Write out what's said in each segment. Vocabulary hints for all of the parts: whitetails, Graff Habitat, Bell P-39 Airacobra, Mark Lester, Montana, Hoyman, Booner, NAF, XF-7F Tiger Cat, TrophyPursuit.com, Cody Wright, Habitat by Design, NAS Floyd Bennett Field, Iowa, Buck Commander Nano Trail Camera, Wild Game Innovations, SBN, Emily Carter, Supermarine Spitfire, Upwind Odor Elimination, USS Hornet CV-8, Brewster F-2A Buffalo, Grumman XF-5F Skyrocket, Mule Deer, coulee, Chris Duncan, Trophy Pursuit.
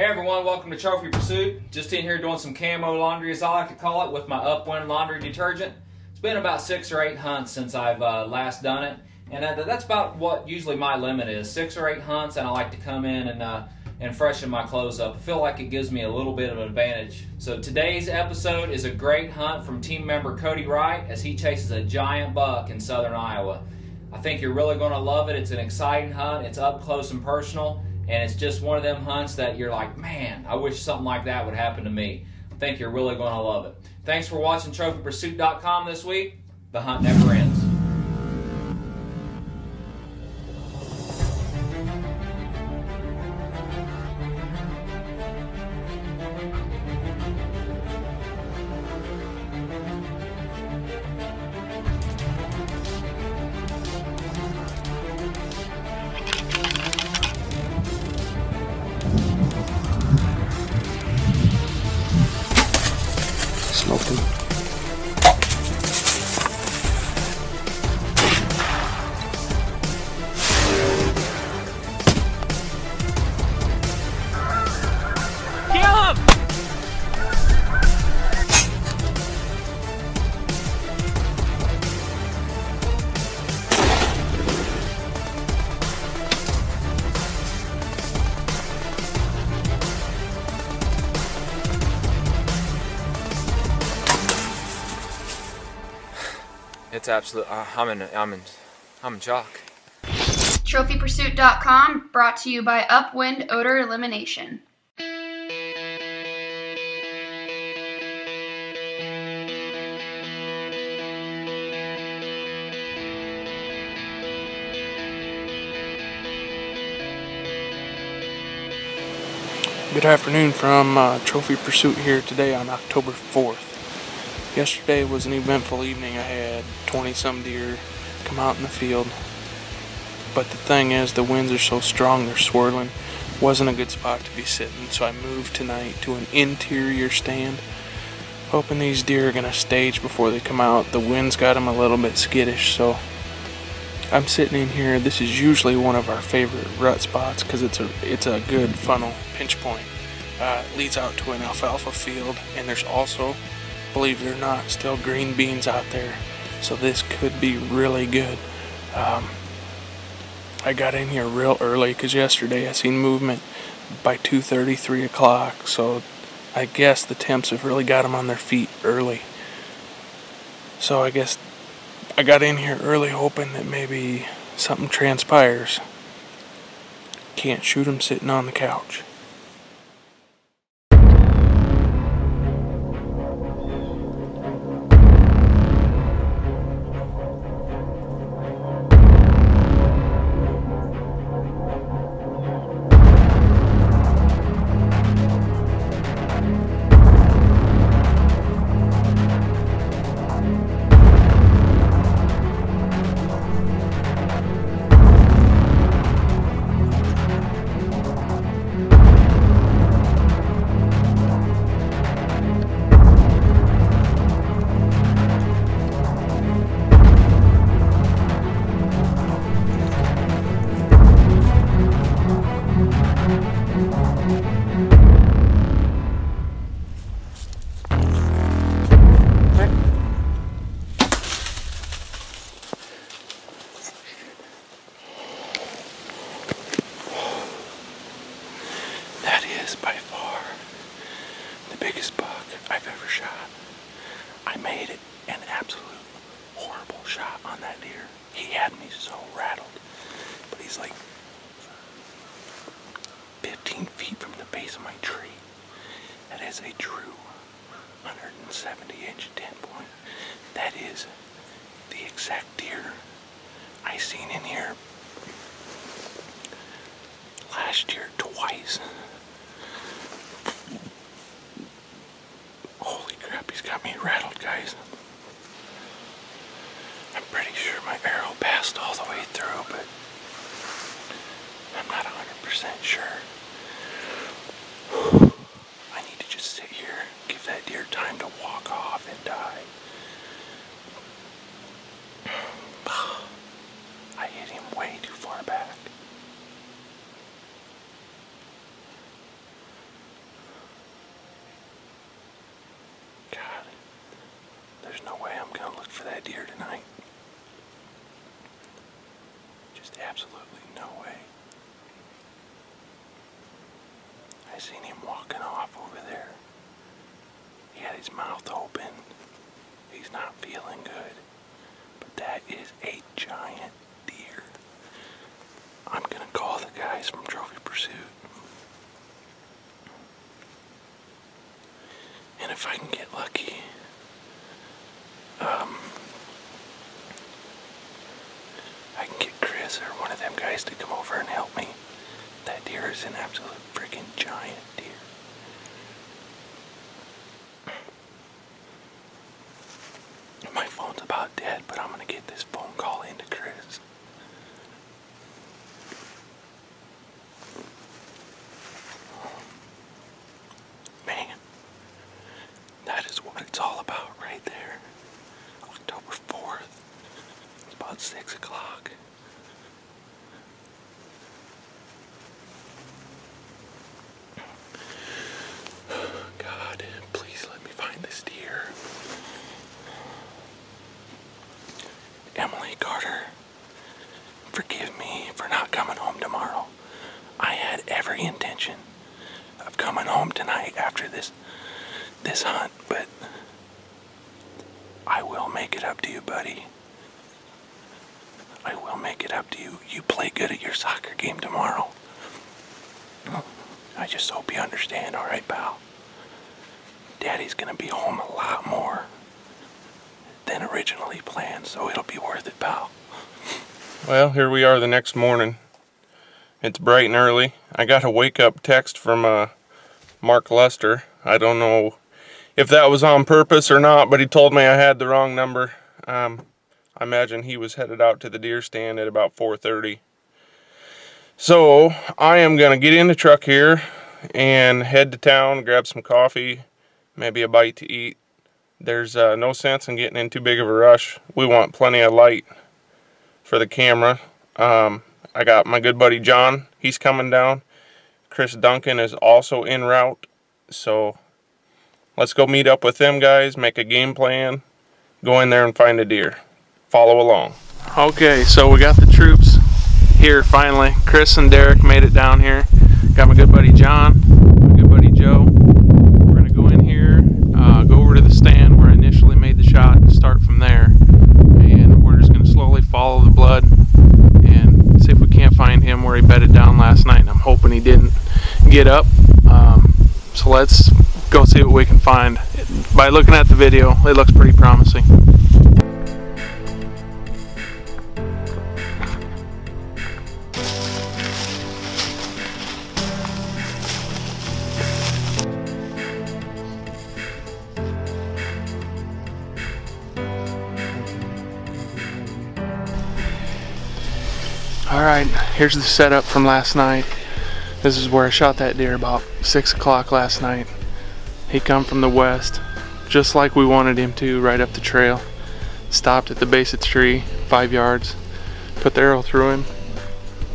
Hey everyone, welcome to Trophy Pursuit. Just in here doing some camo laundry, as I like to call it, with my Upwind laundry detergent. It's been about 6 or 8 hunts since I've last done it, and that's about what usually my limit is, 6 or 8 hunts, and I like to come in and freshen my clothes up. I feel like it gives me a little bit of an advantage. So today's episode is a great hunt from team member Cody Wright as he chases a giant buck in southern Iowa. I think you're really going to love it. It's an exciting hunt. It's up close and personal. And it's just one of them hunts that you're like, man, I wish something like that would happen to me. I think you're really going to love it. Thanks for watching TrophyPursuit.com this week. The hunt never ends. It's absolute. I'm in shock. TrophyPursuit.com brought to you by Upwind Odor Elimination. Good afternoon from Trophy Pursuit here today on October 4th. Yesterday was an eventful evening. I had 20-some deer come out in the field. But the thing is, the winds are so strong, they're swirling. Wasn't a good spot to be sitting, so I moved tonight to an interior stand. Hoping these deer are going to stage before they come out. The wind's got them a little bit skittish, so I'm sitting in here. This is usually one of our favorite rut spots because it's a good funnel pinch point. Leads out to an alfalfa field, and there's also, believe it or not, still green beans out there, so this could be really good. I got in here real early because yesterday I seen movement by 2:30, 3 o'clock, so I guess the temps have really got them on their feet early. So I guess I got in here early hoping that maybe something transpires. Can't shoot them sitting on the couch. there's no way I'm gonna look for that deer tonight. Just absolutely no way. I seen him walking off over there. He had his mouth open. He's not feeling good. But that is a giant deer. I'm gonna call the guys from Trophy Pursuit. And if I can get lucky, I can get Chris or one of them guys to come over and help me. That deer is an absolute freaking giant deer. My phone's about dead, but I'm gonna get this phone call into Chris. Man, that is what it's all about right there. October 4th, it's about 6 o'clock. God, please let me find this deer. Emily Carter, forgive me for not coming home tomorrow. I had every intention of coming home tonight after this hunt, but I will make it up to you, buddy. I will make it up to you. You play good at your soccer game tomorrow. I just hope you understand, all right, pal? Daddy's gonna be home a lot more than originally planned, so it'll be worth it, pal. Well, here we are the next morning. It's bright and early. I got a wake-up text from Mark Lester. I don't know if that was on purpose or not, but he told me I had the wrong number. I imagine he was headed out to the deer stand at about 4:30. So I am gonna get in the truck here and head to town, grab some coffee, maybe a bite to eat. There's no sense in getting in too big of a rush. We want plenty of light for the camera. I got my good buddy John, he's coming down. Chris Duncan is also en route, so let's go meet up with them guys, make a game plan, go in there and find a deer. Follow along. Okay, so we got the troops here finally. Chris and Derek made it down here. Got my good buddy John, my good buddy Joe. We're gonna go in here, go over to the stand where I initially made the shot and start from there. And we're just gonna slowly follow the blood and see if we can't find him where he bedded down last night. And I'm hoping he didn't get up. So let's go see what we can find. By looking at the video, it looks pretty promising. Alright, here's the setup from last night. This is where I shot that deer about 6 o'clock last night. He come from the west, just like we wanted him to, right up the trail. Stopped at the base of the tree, 5 yards, put the arrow through him,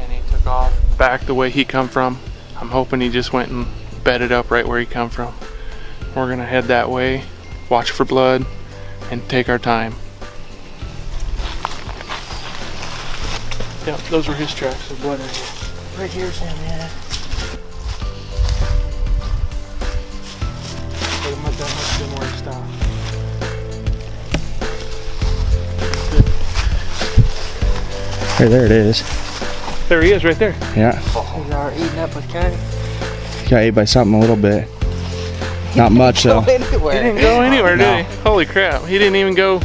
and he took off back the way he come from. I'm hoping he just went and bedded up right where he come from. We're gonna head that way, watch for blood, and take our time. Yep, those were his tracks of blood right here. Right here's him, yeah. That must have been where he stopped. Hey, there it is. There he is, right there. Yeah. He's already eaten up with Kenny. Got ate by something a little bit. Not much though. He didn't go anywhere. He didn't go anywhere, no. Did he? Holy crap! He didn't even go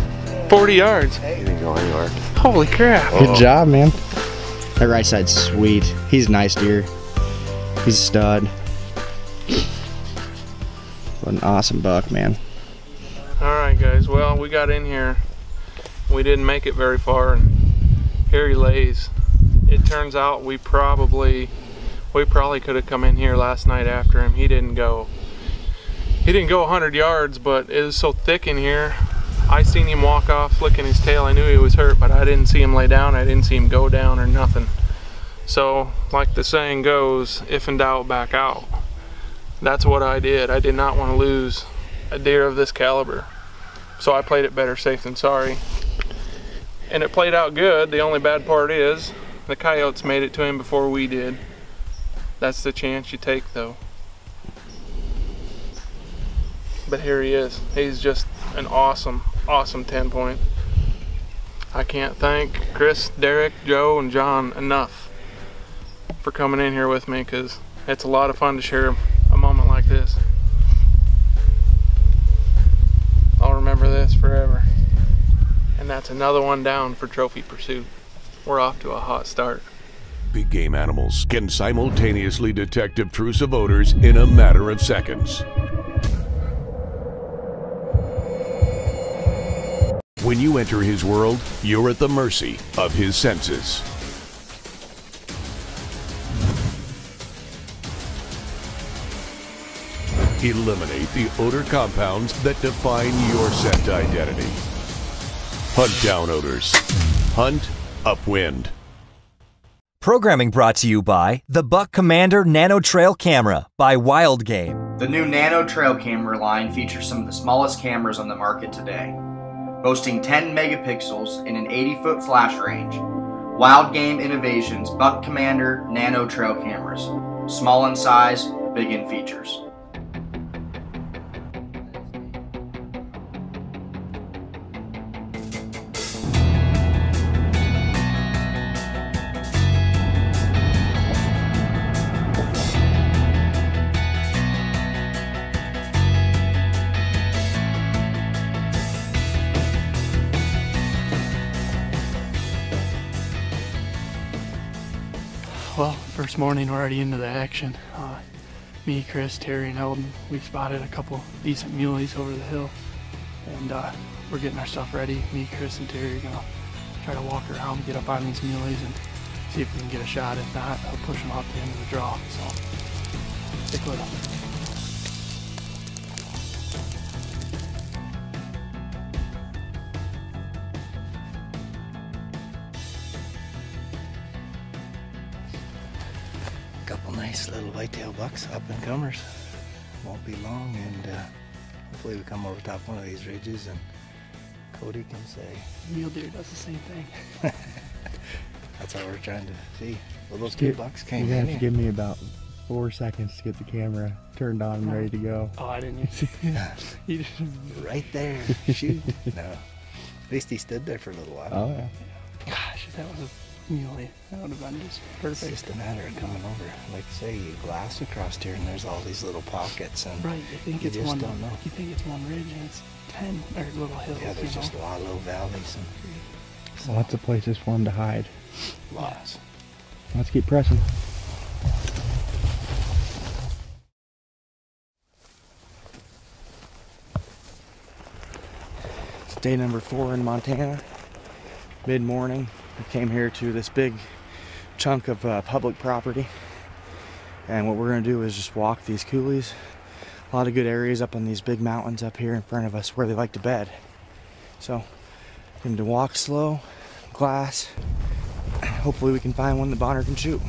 40 yards. He didn't go anywhere. Holy crap! Good job, man. That right side's sweet. He's a nice deer. He's a stud. What an awesome buck, man. Alright guys, well, we got in here. We didn't make it very far, and here he lays. It turns out we probably could have come in here last night after him. He didn't go 100 yards, but it was so thick in here. I seen him walk off flicking his tail. I knew he was hurt, but I didn't see him lay down. I didn't see him go down or nothing. So, like the saying goes, if in doubt, back out. That's what I did. I did not want to lose a deer of this caliber. So I played it better safe than sorry. And it played out good. The only bad part is the coyotes made it to him before we did. That's the chance you take though. But here he is. He's just an awesome, awesome 10 point. I can't thank Chris, Derek, Joe, and John enough for coming in here with me, because it's a lot of fun to share a moment like this. I'll remember this forever. And that's another one down for Trophy Pursuit. We're off to a hot start. Big game animals can simultaneously detect obtrusive odors in a matter of seconds. When you enter his world, you're at the mercy of his senses. Eliminate the odor compounds that define your scent identity. Hunt down odors. Hunt Upwind. Programming brought to you by the Buck Commander Nano Trail Camera by Wild Game. The new Nano Trail Camera line features some of the smallest cameras on the market today. Boasting 10 megapixels in an 80-foot flash range, Wild Game Innovations Buck Commander Nano Trail Cameras. Small in size, big in features. Well, first morning, we're already into the action. Me, Chris, Terry, and Eldon, we spotted a couple decent muleys over the hill, and we're getting our stuff ready. Me, Chris, and Terry are gonna try to walk around, get up on these muleys, and see if we can get a shot. If not, I'll push them off the end of the draw. So stick with them. Nice little whitetail bucks, up and comers. Won't be long, and hopefully we come over top one of these ridges and Cody can say. Mule deer does the same thing. That's how we're trying to see. Well, those two bucks came in. You have to give me about 4 seconds to get the camera turned on and ready to go. Oh, I didn't even see that. Right there, shoot. No, at least he stood there for a little while. Oh, yeah. Gosh, that was a muley. That would have been just perfect. It's just a matter of coming over. Like I say, you glass across here and there's all these little pockets. And right, you think it's one, don't know. You think it's one ridge and it's 10 or little hills. Yeah, there's just a lot of low valleys and lots of places for them to hide. Lots. Let's keep pressing. It's day number 4 in Montana. Mid-morning. We came here to this big chunk of public property, and what we're going to do is just walk these coulees. A lot of good areas up on these big mountains up here in front of us where they like to bed. So, going to walk slow, glass. Hopefully we can find one that Bonner can shoot.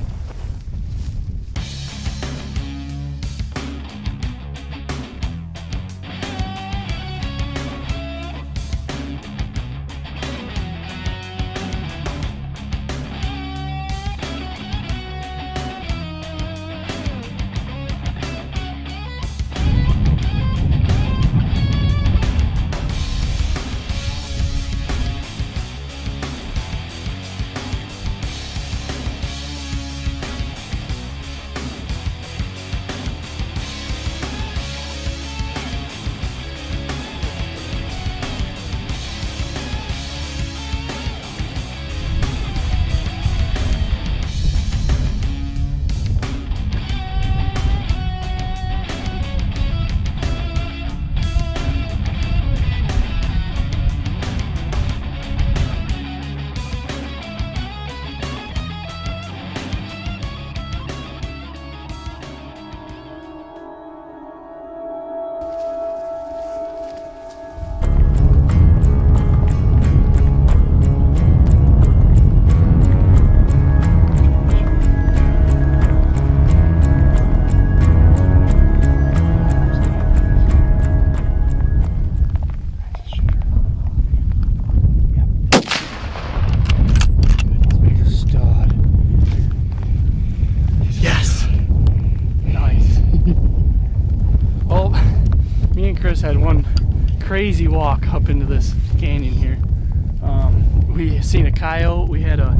Chris had one crazy walk up into this canyon here. We seen a coyote. We had a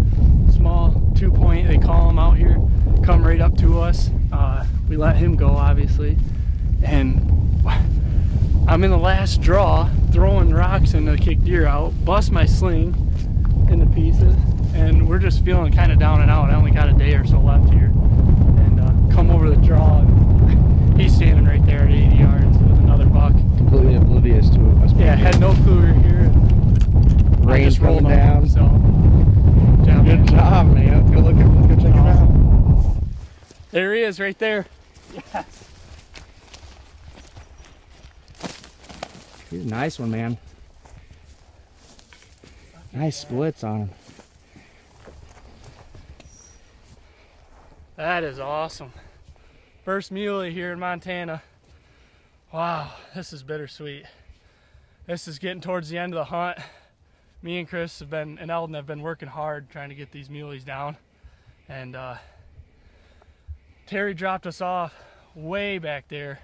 small two-point, they call them out here, come right up to us. We let him go, obviously, and I'm in the last draw throwing rocks and I kick deer out, bust my sling into pieces, and we're just feeling kind of down and out. I only got a day or so left here, and come over the draw and he's standing right there at 80 yards with another buck, completely oblivious to us. Yeah, had no clue we were here. Rain just rolled down. So good job, man. Go look at, go check it out. There he is right there. Yes. He's a nice one, man. Nice splits on him. That is awesome. First muley here in Montana. Wow, this is bittersweet. This is getting towards the end of the hunt. Me and Chris have been, and Eldon have been working hard trying to get these muleys down. And Terry dropped us off way back there.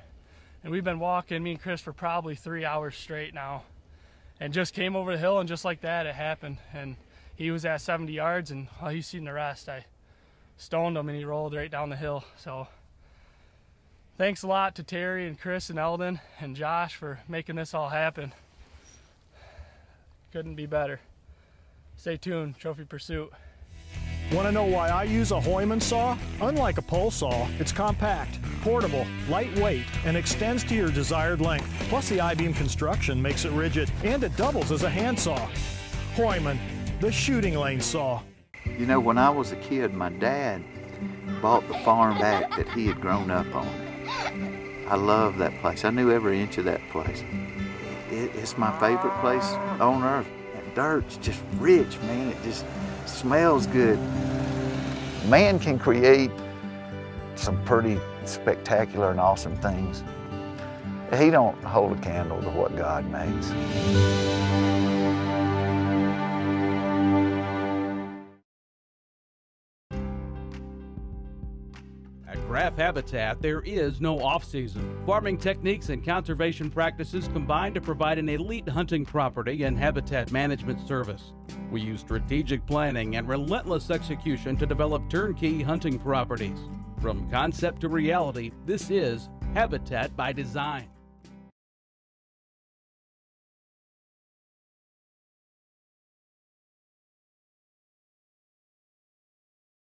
And we've been walking, me and Chris, for probably 3 hours straight now, and just came over the hill, and just like that, it happened. And he was at 70 yards, and well, he's seen the rest. I stoned him, and he rolled right down the hill. So thanks a lot to Terry and Chris and Eldon and Josh for making this all happen. Couldn't be better. Stay tuned, Trophy Pursuit. Want to know why I use a Hoyman saw? Unlike a pole saw, it's compact, portable, lightweight, and extends to your desired length. Plus, the I-beam construction makes it rigid, and it doubles as a handsaw. Hoyman, the shooting lane saw. You know, when I was a kid, my dad bought the farm back that he had grown up on. I love that place. I knew every inch of that place. It's my favorite place on earth. That dirt's just rich, man. It just smells good. Man can create some pretty spectacular and awesome things. He don't hold a candle to what God makes. At Graff Habitat, there is no off-season. Farming techniques and conservation practices combine to provide an elite hunting property and habitat management service. We use strategic planning and relentless execution to develop turnkey hunting properties. From concept to reality, this is Habitat by Design.